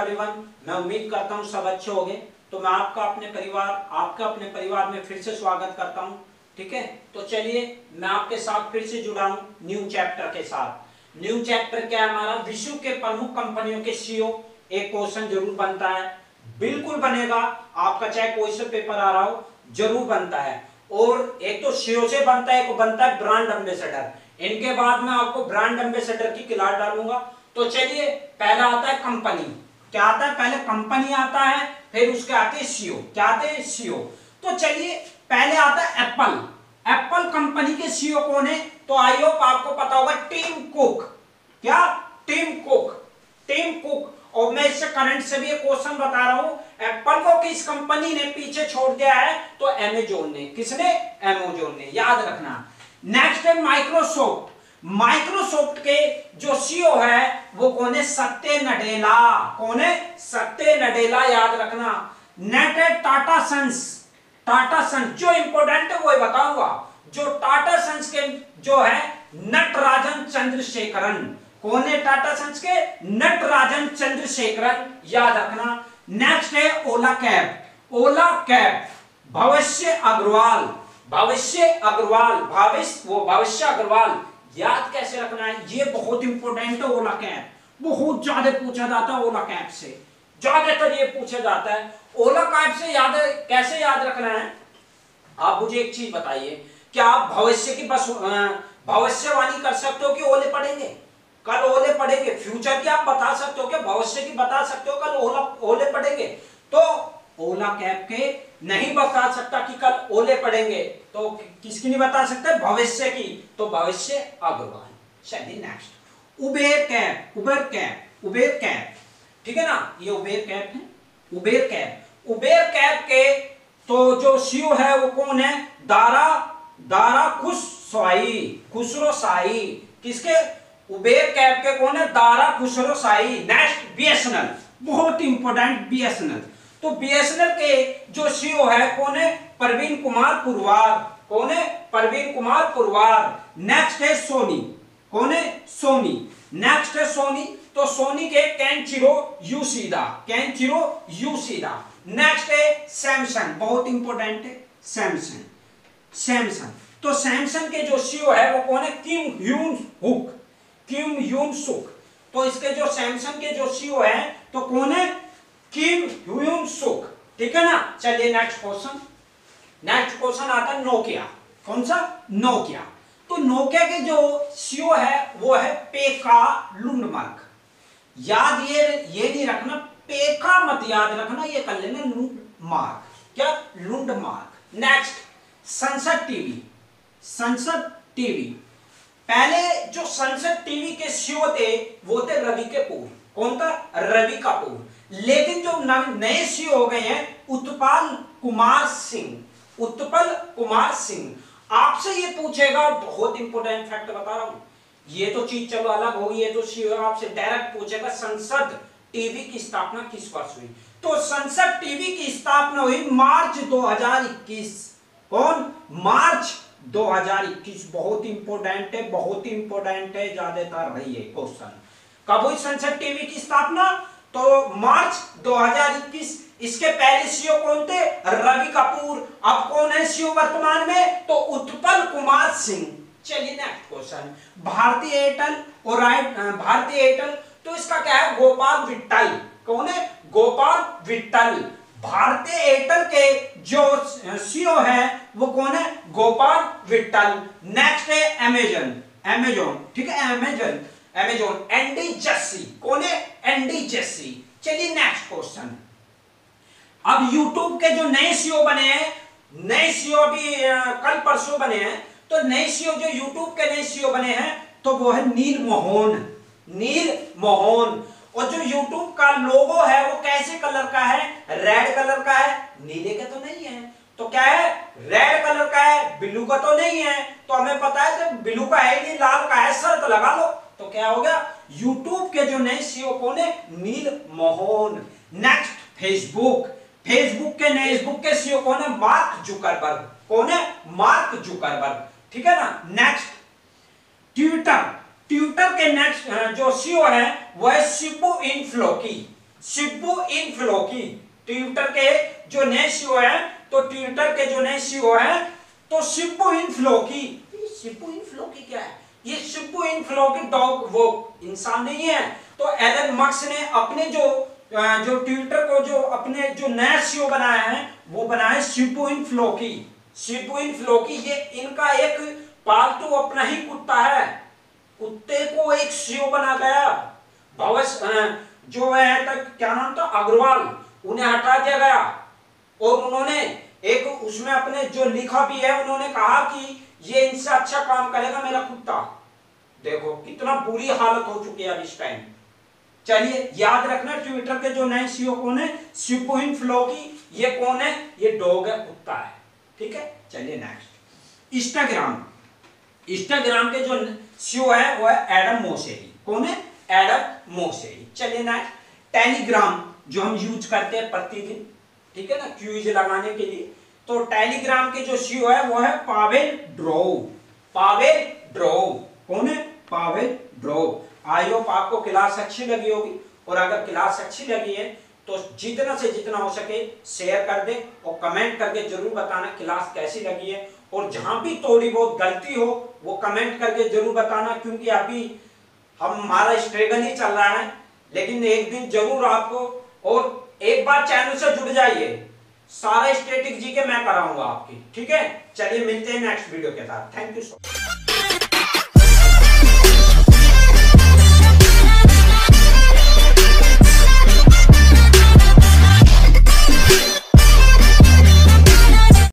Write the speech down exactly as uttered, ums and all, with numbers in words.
Everyone, मैं उम्मीद करता हूँ सब अच्छे होंगे। तो मैं आपका अपने परिवार आपका अपने परिवार में फिर से स्वागत करता हूँ। ठीक है, तो चलिए मैं आपके साथ फिर से जुड़ा हूँ न्यू चैप्टर के साथ। न्यू चैप्टर क्या है हमारा? विश्व के प्रमुख कंपनियों के सीईओ। एक क्वेश्चन जरूर बनता है, बिल्कुल बनेगा, आपका चाहे क्वेश्चन पेपर आ रहा हो जरूर बनता है। और एक तो सीईओ से बनता है, एक बनता है ब्रांड एम्बेसडर। इनके बाद में आपको ब्रांड एम्बेसडर की खिलाड़ डालूंगा। तो चलिए, पहला आता है कंपनी। क्या आता है? पहले कंपनी आता है, फिर उसके आते हैं सीईओ। क्या आते हैं? सीईओ। तो चलिए, पहले आता है एप्पल। एप्पल कंपनी के सीईओ कौन है? तो आई होप आपको पता होगा, टिम कुक। क्या? Tim Cook. Tim Cook. और मैं इससे करंट से भी एक क्वेश्चन बता रहा हूं, एप्पल को किस कंपनी ने पीछे छोड़ दिया है? तो अमेज़न ने। किसने? अमेज़न ने। याद रखना। नेक्स्ट है माइक्रोसॉफ्ट। माइक्रोसॉफ्ट के जो सीईओ है वो कौन है? सत्य नडेला। कौन है? सत्य नडेला। याद रखना। नेक्स्ट है टाटा सन्स। टाटा सन्स जो इंपोर्टेंट है वो बताऊंगा। जो टाटा सन्स के जो है नटराजन चंद्रशेखरन। कौन है? टाटा सन्स के नटराजन चंद्रशेखरन। याद रखना। नेक्स्ट है ओला कैब। ओला कैब भविष्य अग्रवाल। भविष्य अग्रवाल। भविष्य वो भविष्य अग्रवाल। याद कैसे रखना है, ये बहुत इंपॉर्टेंट है। ओला कैब बहुत ज्यादा पूछा जाता है। ओला कैब से ज्यादातर ये पूछा जाता है। ओला कैब से याद कैसे याद रखना है? आप मुझे एक चीज बताइए, क्या आप भविष्य की बस भविष्यवाणी कर सकते हो कि ओले पड़ेंगे कल? ओले पड़ेंगे। फ्यूचर की आप बता सकते हो क्या? भविष्य की बता सकते हो कल ओला ओले पड़ेंगे? तो ओला कैब के नहीं बता सकता कि कल ओले पड़ेंगे। तो किसकी नहीं बता सकते? भविष्य की। तो भविष्य अग्रवाल। चलिए next, Uber cab. Uber cab Uber cab ठीक है ना, ये उबेर कैब है। उबेर कैब उबेर कैब के तो जो सीईओ है वो कौन है? दारा दारा खुसरोशाही। खुसरोशाही। किसके? उबेर कैब के कौन है? Dara Khosrowshahi. नेक्स्ट बीएसएनएल, बहुत इंपॉर्टेंट बीएसएनएल। तो बीएसएनएल के जो सीईओ है कौन है? प्रवीण कुमार पुरवार। कौन है? प्रवीण कुमार पुरवार। नेक्स्ट है सोनी। कौन है? सोनी। नेक्स्ट है सोनी तो सोनी के Kenichiro Yoshida. Kenichiro Yoshida. Next है सैमसंग, बहुत इंपॉर्टेंट है सैमसंग। सैमसंग तो सैमसंग के जो सीईओ है वो कौन है? किम ह्यून हुक। Kim Hyun Suk. तो इसके जो सैमसंग के जो सीईओ है तो कौन है? किम ह्यून सुक। ठीक है ना। चलिए नेक्स्ट क्वेश्चन। नेक्स्ट क्वेश्चन आता है नोकिया। कौन सा? नोकिया। तो नोकिया के जो सीईओ है वो है पेक्का लुंडमार्क। याद ये ये नहीं रखना, पेक्का मत याद रखना, ये कर लेना लुंडमार्क। क्या? Lundmark. Next Sansad TV. Sansad TV पहले जो संसद टीवी के सीईओ थे वो थे रवि कपूर। कौन था? रवि कपूर। लेकिन जो नए सीईओ हो गए हैं उत्पल कुमार सिंह। उत्पल कुमार सिंह। आपसे ये पूछेगा, बहुत इंपॉर्टेंट फैक्ट बता रहा हूं, ये तो चीज चलो अलग होगी, ये तो सीईओ आपसे डायरेक्ट पूछेगा, संसद टीवी की स्थापना किस वर्ष हुई? तो संसद टीवी की स्थापना हुई मार्च दो हजार इक्कीस। कौन? मार्च दो हजार इक्कीस। बहुत इंपॉर्टेंट है, बहुत इंपॉर्टेंट है, ज्यादातर रही है क्वेश्चन। कब हुई संसद टीवी की स्थापना? तो मार्च दो हजार इक्कीस। इसके पहले सीईओ कौन थे? रवि कपूर। अब कौन है सीईओ वर्तमान में? तो उत्पल कुमार सिंह। चलिए नेक्स्ट क्वेश्चन, भारतीय एयरटेल। और भारतीय एयरटेल तो इसका क्या है? गोपाल विट्टल। कौन है? गोपाल विट्टल। भारतीय एयरटेल के जो सीईओ है वो कौन है? गोपाल विट्टल। नेक्स्ट है अमेज़न। अमेज़न ठीक है, अमेज़न अमेज़न एंडी जस्सी। कौन है? Andy Jassy. चलिए नेक्स्ट क्वेश्चन, अब यूट्यूब के जो नए सीईओ बने हैं, नए सीईओ भी कल परसों बने हैं, तो नए सीईओ जो यूट्यूब के नए सीईओ बने हैं तो वो है नील मोहन। नील मोहन। और जो YouTube का लोगो है वो कैसे कलर का है? रेड कलर का है, नीले का तो नहीं है। तो क्या है? रेड कलर का है, ब्लू का तो नहीं है। तो हमें पता है जब ब्लू का है नहीं, लाल का है, शर्त लगा लो। तो क्या हो गया? YouTube के जो नए सीईओ कौन है? Neal Mohan. Next Facebook. Facebook के नए फेसबुक के सीईओ कौन है? Mark Zuckerberg. कौन है? Mark Zuckerberg. ठीक है ना। Next Twitter. ट्विटर के नेक्स्ट जो सीईओ है वह Shiba Inu Floki. Shiba Inu Floki, Twitter के जो नए सीईओ है तो ट्विटर के जो नए सीईओ है तो शिब्बू इन फ्लो की, शिब्बू इन फ्लो की क्या है ये? Shiba Inu Floki dog वो इंसान नहीं है। तो एलन मस्क ने अपने जो जो ट्विटर को जो अपने जो नया सीईओ बनाया है वो बनाया शिब्बू इन फ्लो की, शिब्बू इन फ्लो की। ये इनका एक पालतू अपना ही कुत्ता है, कुत्ते को एक सीईओ बना गया। भविष जो है तो क्या नाम था अग्रवाल, उन्हें हटा दिया गया और उन्होंने एक उसमें अपने जो लिखा भी है उन्होंने कहा कि ये इनसे अच्छा काम करेगा मेरा कुत्ता। देखो कितना बुरी हालत हो चुकी है इस टाइम। चलिए याद रखना ट्विटर के जो नए सीईओ कौन है, शिब्बू इन फ्लो की, ये कौन है? ये डॉग है, कुत्ता है, ठीक है। चलिए नेक्स्ट, इंस्टाग्राम, इंस्टाग्राम के जो सीईओ है वो है एडम मोसेरी, कौन है? Adam Mosseri. चलिए नेक्स्ट, टेलीग्राम जो हम यूज करते हैं प्रतिदिन, ठीक है ना, क्यूज लगाने के लिए, तो टेलीग्राम के जो सीईओ है वो है पावेल ड्रोव, पावेल ड्रोव, कौन है? Pavel Durov. आई होप आपको क्लास अच्छी लगी होगी, और अगर क्लास अच्छी लगी है तो जितना से जितना हो सके शेयर कर दे और कमेंट करके जरूर बताना क्लास कैसी लगी है। और जहाँ भी थोड़ी बहुत गलती हो वो कमेंट करके जरूर बताना, क्योंकि अभी हम हमारा स्ट्रगल ही चल रहा है, लेकिन एक दिन जरूर आपको, और एक बार चैनल से जुड़ जाइए, सारा स्ट्रेटेजी के मैं कराऊंगा आपकी, ठीक है। चलिए मिलते हैं नेक्स्ट वीडियो के साथ, थैंक यू सो मच।